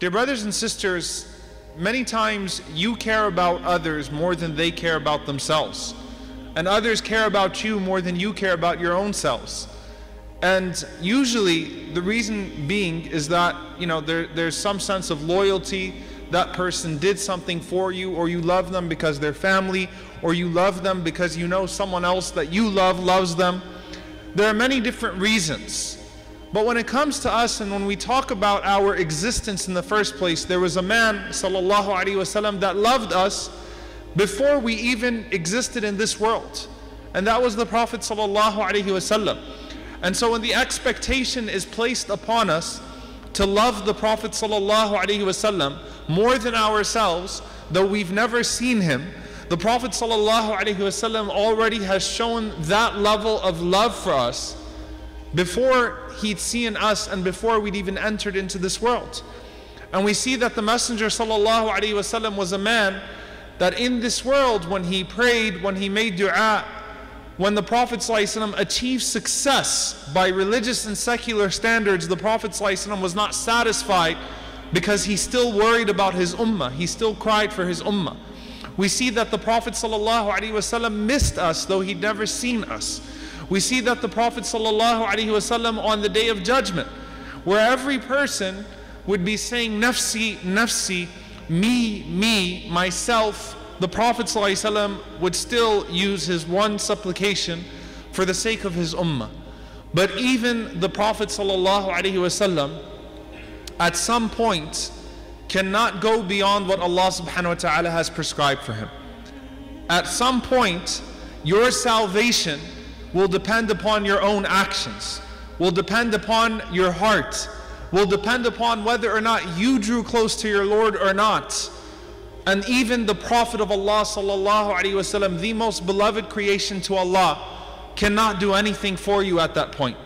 Dear brothers and sisters, many times you care about others more than they care about themselves. And others care about you more than you care about your own selves. And usually the reason being is that, you know, there's some sense of loyalty. That person did something for you, or you love them because they're family, or you love them because you know someone else that you love loves them. There are many different reasons. But when it comes to us and when we talk about our existence in the first place, there was a man, sallallahu alaihi wasallam, that loved us before we even existed in this world. And that was the Prophet sallallahu alaihi wasallam. And so when the expectation is placed upon us to love the Prophet sallallahu alaihi wasallam more than ourselves, though we've never seen him, the Prophet sallallahu alaihi wasallam already has shown that level of love for us before he'd seen us and before we'd even entered into this world. And we see that the Messenger sallallahu alaihi wasallam was a man that in this world, when he prayed, when he made dua, when the Prophet ﷺ achieved success by religious and secular standards, the Prophet ﷺ was not satisfied because he still worried about his ummah. He still cried for his ummah. We see that the Prophet ﷺ missed us though he'd never seen us. We see that the Prophet ﷺ on the Day of Judgment, where every person would be saying, nafsi, nafsi, me, me, myself, the Prophet ﷺ would still use his one supplication for the sake of his ummah. But even the Prophet ﷺ at some point cannot go beyond what Allah subhanahu wa ta'ala has prescribed for him. At some point, your salvation will depend upon your own actions, will depend upon your heart, will depend upon whether or not you drew close to your Lord or not. And even the Prophet of Allah sallallahu alaihi wasallam, the most beloved creation to Allah, cannot do anything for you at that point.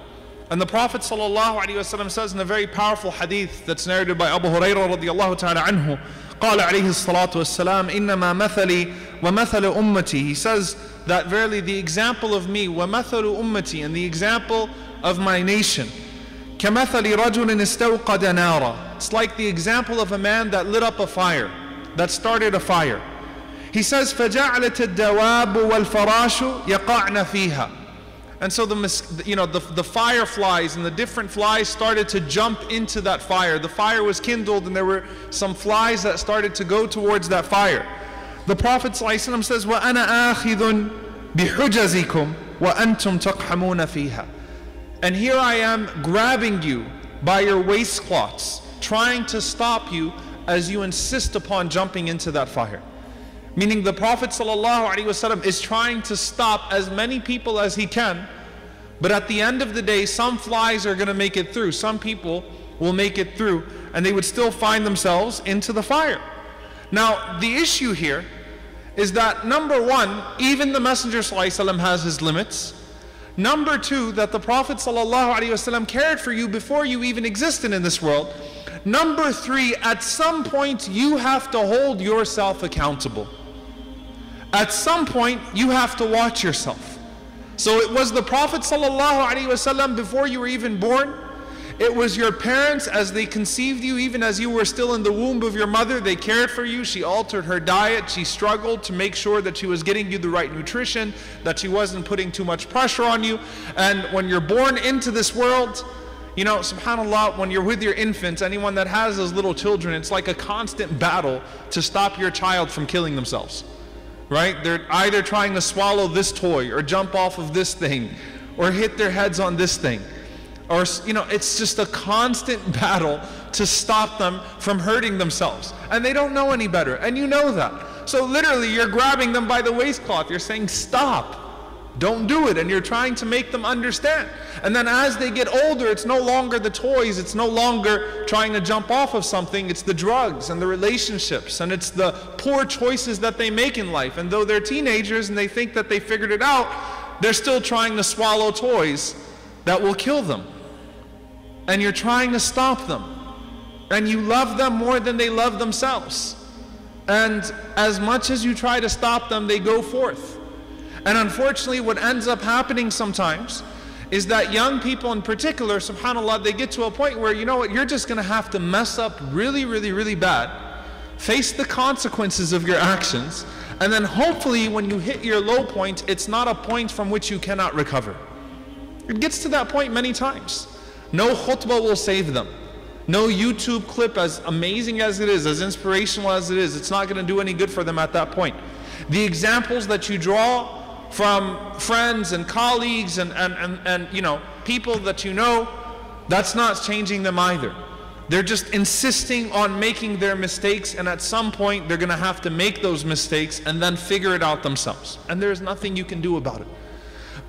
And the Prophet sallallahu alaihi wasallam says in a very powerful hadith that's narrated by Abu Hurairah radiyallahu ta'ala anhu, قال عليه الصلاة والسلام إنما مثلي ومثل أمتي. He says that verily the example of me, ومثل أمتي, and the example of my nation, كمثل رجل استوقد نارا. It's like the example of a man that lit up a fire, that started a fire. He says, فَجَعْلَتَ الدَّوَابُ وَالْفَرَاشُ يَقَعْنَ فِيهَا. And so the fireflies and the different flies started to jump into that fire. The fire was kindled and there were some flies that started to go towards that fire. The Prophet ﷺ says, وَأَنَا آخِذٌ بِحُجَزِكُمْ وَأَنْتُمْ تَقْحَمُونَ فِيهَا. And here I am grabbing you by your waistcloths, trying to stop you as you insist upon jumping into that fire. Meaning the Prophet ﷺ is trying to stop as many people as he can, but at the end of the day, some flies are going to make it through, some people will make it through, and they would still find themselves into the fire. Now, the issue here is that, number one, even the Messenger ﷺ has his limits. Number two, that the Prophet ﷺ cared for you before you even existed in this world. Number three, at some point you have to hold yourself accountable. At some point you have to watch yourself. So it was the Prophet ﷺ before you were even born. It was your parents as they conceived you, even as you were still in the womb of your mother. They cared for you. She altered her diet. She struggled to make sure that she was getting you the right nutrition, that she wasn't putting too much pressure on you. And when you're born into this world, you know, subhanAllah, when you're with your infants, anyone that has those little children, it's like a constant battle to stop your child from killing themselves, right? They're either trying to swallow this toy or jump off of this thing or hit their heads on this thing. Or, you know, it's just a constant battle to stop them from hurting themselves. And they don't know any better, and you know that. So literally, you're grabbing them by the waistcloth. You're saying, stop. Don't do it, and you're trying to make them understand. And then as they get older, it's no longer the toys, it's no longer trying to jump off of something, it's the drugs and the relationships, and it's the poor choices that they make in life. And though they're teenagers and they think that they figured it out, they're still trying to swallow toys that will kill them. And you're trying to stop them. And you love them more than they love themselves. And as much as you try to stop them, they go forth. And unfortunately, what ends up happening sometimes is that young people in particular, subhanAllah, they get to a point where, you know what, you're just going to have to mess up really, really, really bad. Face the consequences of your actions. And then hopefully when you hit your low point, it's not a point from which you cannot recover. It gets to that point many times. No khutbah will save them. No YouTube clip, as amazing as it is, as inspirational as it is, it's not going to do any good for them at that point. The examples that you draw from friends and colleagues and you know, people that you know, that's not changing them either. They're just insisting on making their mistakes, and at some point they're going to have to make those mistakes and then figure it out themselves. And there's nothing you can do about it.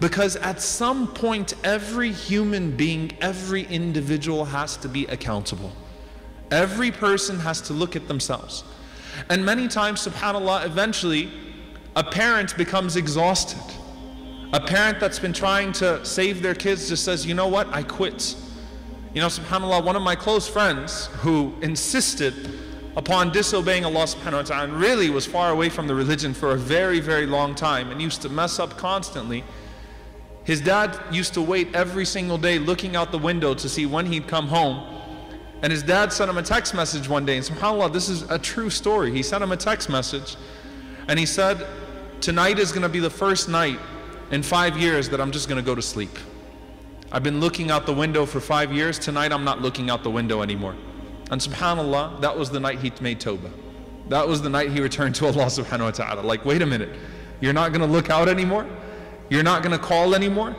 Because at some point, every human being, every individual has to be accountable. Every person has to look at themselves. And many times, subhanAllah, eventually, a parent becomes exhausted. A parent that's been trying to save their kids just says, you know what, I quit. You know, subhanAllah, one of my close friends who insisted upon disobeying Allah subhanahu wa ta'ala and really was far away from the religion for a very, very long time and used to mess up constantly. His dad used to wait every single day looking out the window to see when he'd come home. And his dad sent him a text message one day, and subhanAllah, this is a true story. He sent him a text message and he said, tonight is going to be the first night in 5 years that I'm just going to go to sleep. I've been looking out the window for 5 years. Tonight I'm not looking out the window anymore. And subhanAllah, that was the night he made tawbah. That was the night he returned to Allah subhanahu wa ta'ala. Like, wait a minute, you're not going to look out anymore? You're not going to call anymore?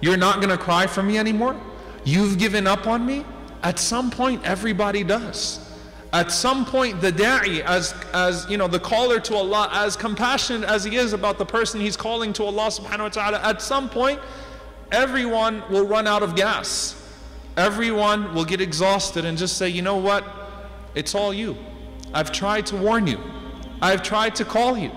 You're not going to cry for me anymore? You've given up on me? At some point, everybody does. At some point, the da'i, as you know, the caller to Allah, as compassionate as he is about the person he's calling to Allah subhanahu wa ta'ala, at some point, everyone will run out of gas. Everyone will get exhausted and just say, you know what? It's all you. I've tried to warn you. I've tried to call you.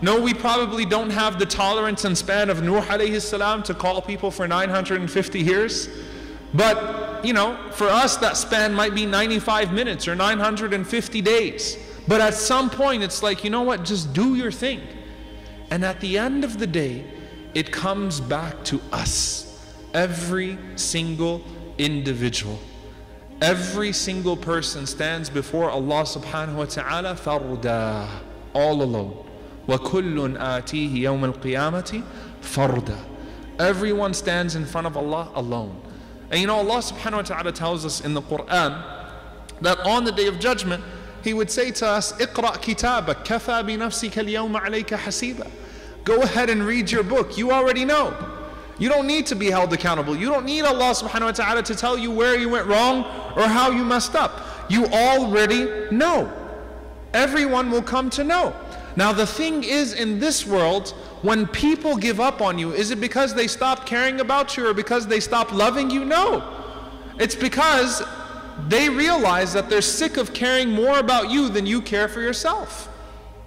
No, we probably don't have the tolerance and span of Nuh alayhi salam to call people for 950 years. But, you know, for us that span might be 95 minutes or 950 days. But at some point it's like, you know what, just do your thing. And at the end of the day, it comes back to us. Every single individual. Every single person stands before Allah subhanahu wa ta'ala farda, all alone. وَكُلٌّ آتِيهِ يَوْمَ الْقِيَامَةِ فَرْدًا. Everyone stands in front of Allah alone. And you know, Allah subhanahu wa ta'ala tells us in the Quran that on the Day of Judgment, He would say to us, اِقْرَأْ كِتَابَكَ كَفَى بِنَفْسِكَ الْيَوْمَ عَلَيْكَ حَسِيبًا. Go ahead and read your book. You already know. You don't need to be held accountable. You don't need Allah subhanahu wa ta'ala to tell you where you went wrong or how you messed up. You already know. Everyone will come to know. Now the thing is, in this world, when people give up on you, is it because they stop caring about you or because they stop loving you? No. It's because they realize that they're sick of caring more about you than you care for yourself.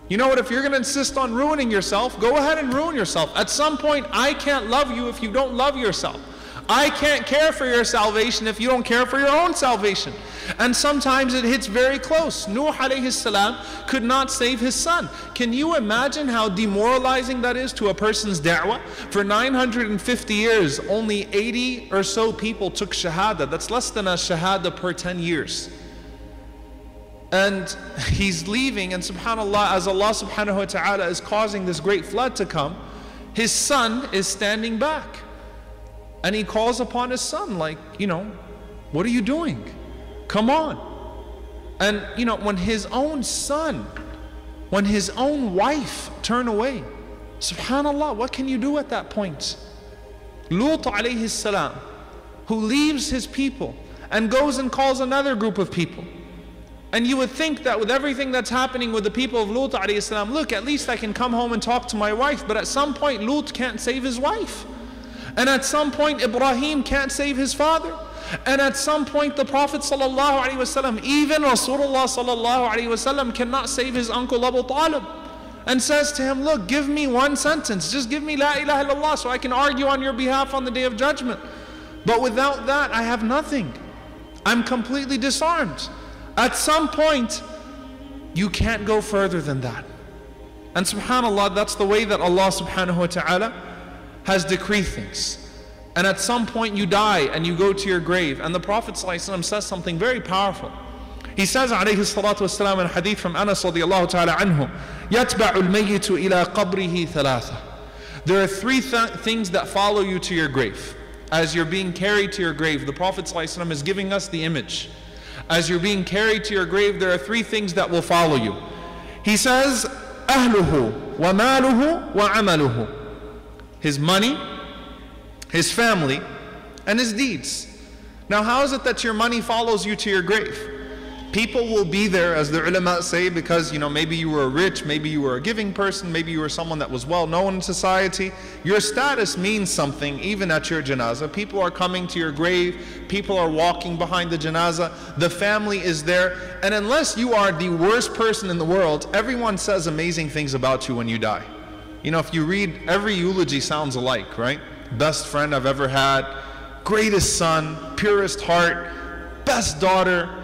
You know what, if you're going to insist on ruining yourself, go ahead and ruin yourself. At some point, I can't love you if you don't love yourself. I can't care for your salvation if you don't care for your own salvation. And sometimes it hits very close. Nuh alayhi salam could not save his son. Can you imagine how demoralizing that is to a person's da'wah? For 950 years, only 80 or so people took shahada. That's less than a shahada per 10 years. And he's leaving, and subhanAllah, as Allah subhanahu wa ta'ala is causing this great flood to come, his son is standing back. And he calls upon his son, like, you know, what are you doing? Come on. And, you know, when his own son, when his own wife turn away, subhanAllah, what can you do at that point? Lut alayhi salam, who leaves his people and goes and calls another group of people. And you would think that with everything that's happening with the people of Lut alayhi salam, look, at least I can come home and talk to my wife. But at some point, Lut can't save his wife. And at some point, Ibrahim can't save his father. And at some point, the Prophet sallallahu alaihi wasallam, even Rasulullah sallallahu alaihi wasallam, cannot save his uncle Abu Talib. And says to him, look, give me one sentence. Just give me la ilaha illallah so I can argue on your behalf on the Day of Judgment. But without that, I have nothing. I'm completely disarmed. At some point, you can't go further than that. And subhanAllah, that's the way that Allah subhanahu wa ta'ala has decreed things. and at some point you die and you go to your grave. And the Prophet ﷺ says something very powerful. He says عليه الصلاة والسلام in a hadith from Anas رضي الله تعالى عنه, يتبع الميت إلى قبره ثلاثة. There are three things that follow you to your grave. As you're being carried to your grave, the Prophet ﷺ is giving us the image. As you're being carried to your grave, there are three things that will follow you. He says, أهله وماله وعمله. His money, his family, and his deeds. Now how is it that your money follows you to your grave? People will be there, as the ulama say, because, you know, maybe you were rich, maybe you were a giving person, maybe you were someone that was well known in society. Your status means something even at your janazah. People are coming to your grave, people are walking behind the janazah, the family is there, and unless you are the worst person in the world, everyone says amazing things about you when you die. You know, if you read, every eulogy sounds alike, right? Best friend I've ever had, greatest son, purest heart, best daughter,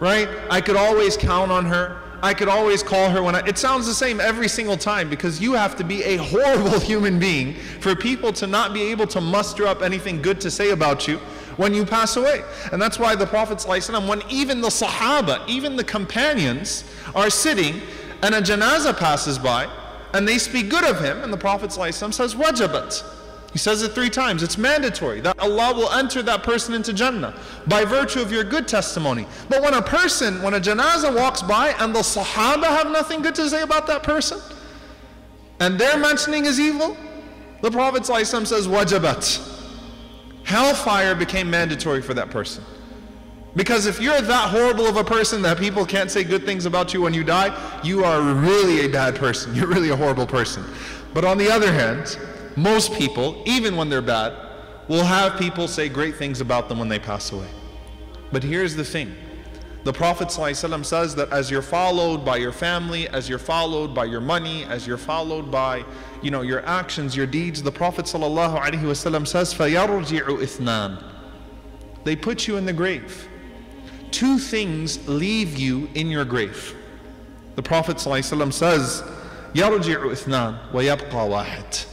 right? I could always count on her. I could always call her when I... It sounds the same every single time, because you have to be a horrible human being for people to not be able to muster up anything good to say about you when you pass away. And that's why the Prophet ﷺ, when even the Sahaba, even the companions are sitting and a janazah passes by and they speak good of him, and the Prophet ﷺ says, wajabat. He says it three times. It's mandatory that Allah will enter that person into Jannah by virtue of your good testimony. But when a person, when a janazah walks by and the Sahaba have nothing good to say about that person, and they're mentioning his evil, the Prophet ﷺ says, wajabat. Hellfire became mandatory for that person. Because if you're that horrible of a person that people can't say good things about you when you die, you are really a bad person. You're really a horrible person. But on the other hand, most people, even when they're bad, will have people say great things about them when they pass away. But here's the thing. The Prophet ﷺ says that as you're followed by your family, as you're followed by your money, as you're followed by, you know, your actions, your deeds, the Prophet ﷺ says, فَيَرْجِعُ إِثْنَانِ. They put you in the grave. Two things leave you in your grave. The Prophet ﷺ says, يَرْجِعُ إِثْنَانِ وَيَبْقَى وَاحِدٍ.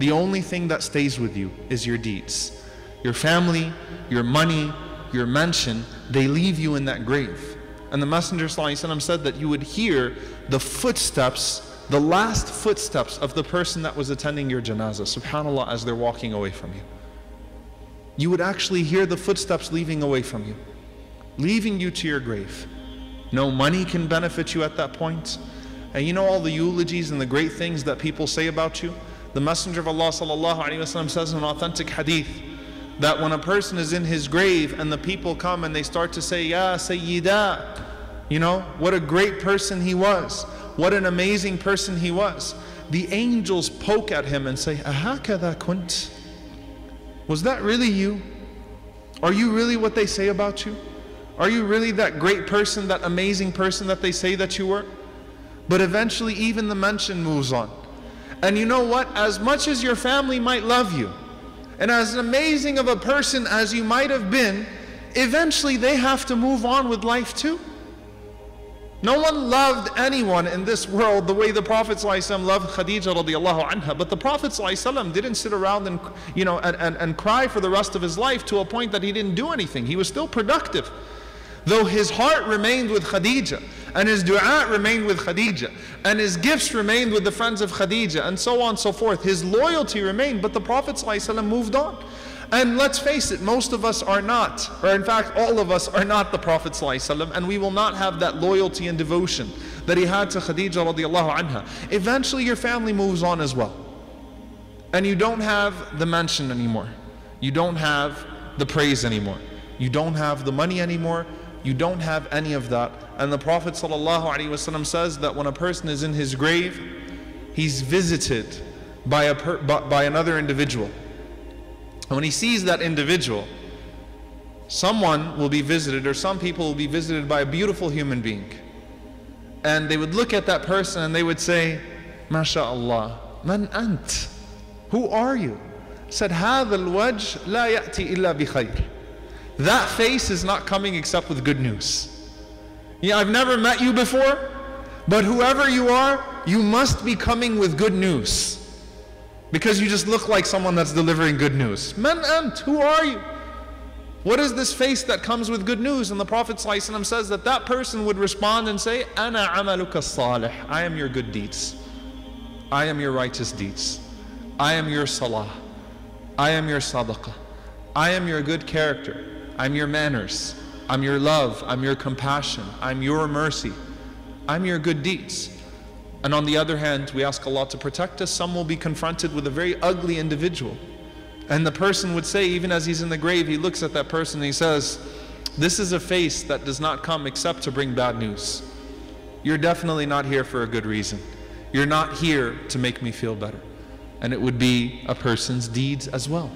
The only thing that stays with you is your deeds. Your family, your money, your mansion, they leave you in that grave. And the Messenger ﷺ said that you would hear the footsteps, the last footsteps of the person that was attending your janazah, subhanAllah, as they're walking away from you. You would actually hear the footsteps leaving away from you, leaving you to your grave. No money can benefit you at that point. And you know all the eulogies and the great things that people say about you? The Messenger of Allah ﷺ says in an authentic hadith that when a person is in his grave and the people come and they start to say, Ya Sayyida, you know, what a great person he was, what an amazing person he was, the angels poke at him and say, Ahakadha kunt? Was that really you? Are you really what they say about you? Are you really that great person, that amazing person that they say that you were? But eventually even the mention moves on. And you know what? As much as your family might love you, and as amazing of a person as you might have been, eventually they have to move on with life too. No one loved anyone in this world the way the Prophet ﷺ loved Khadija radiallahu anha. But the Prophet ﷺ didn't sit around and, you know, and cry for the rest of his life to a point that he didn't do anything. He was still productive. Though his heart remained with Khadija, and his dua remained with Khadija, and his gifts remained with the friends of Khadija, and so on and so forth. His loyalty remained, but the Prophet ﷺ moved on. And let's face it, most of us are not, or in fact all of us are not the Prophet ﷺ, and we will not have that loyalty and devotion that he had to Khadija radiallahu anha. Eventually your family moves on as well. And you don't have the mansion anymore. You don't have the praise anymore. You don't have the money anymore. You don't have any of that. And the Prophet ﷺ says that when a person is in his grave, he's visited by another individual. And when he sees that individual, someone will be visited, or some people will be visited by a beautiful human being. And they would look at that person and they would say, MashaAllah, man ant? Who are you? Said, هذا الوجه لا يأتي إلا بخير. That face is not coming except with good news. Yeah, I've never met you before, but whoever you are, you must be coming with good news. because you just look like someone that's delivering good news. Man ant, who are you? What is this face that comes with good news? And the Prophet ﷺ says that that person would respond and say, Ana amaluka salih. I am your good deeds. I am your righteous deeds. I am your salah. I am your sadaqah. I am your good character. I'm your manners. I'm your love. I'm your compassion. I'm your mercy. I'm your good deeds. And on the other hand, we ask Allah to protect us. Some will be confronted with a very ugly individual. And the person would say, even as he's in the grave, he looks at that person and he says, this is a face that does not come except to bring bad news. You're definitely not here for a good reason. You're not here to make me feel better. And it would be a person's deeds as well.